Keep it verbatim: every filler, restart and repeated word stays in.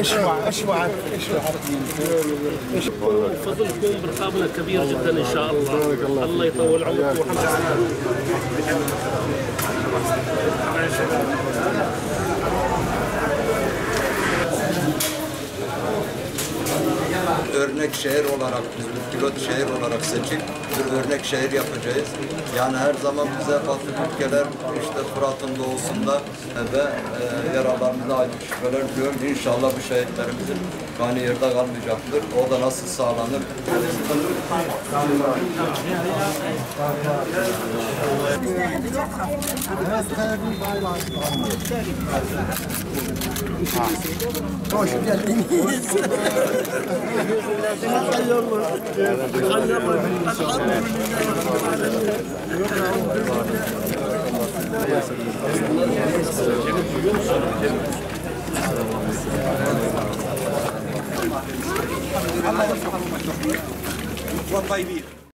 اشفع اشفع اشفع فضلكم بالمقابله كبيره جدا ان شاء الله. الله يطول عمركم وحمد örnek şehir olarak, biz pilot şehir olarak seçip bir örnek şehir yapacağız. Yani her zaman bize farklı ülkeler, işte Fırat'ın doğusunda ve e, yaralarımıza ait şüpheler diyorum. İnşallah bu şehitlerimizin kanı yerde kalmayacaktır. O da nasıl sağlanır? Hoş geldiniz. والطيبين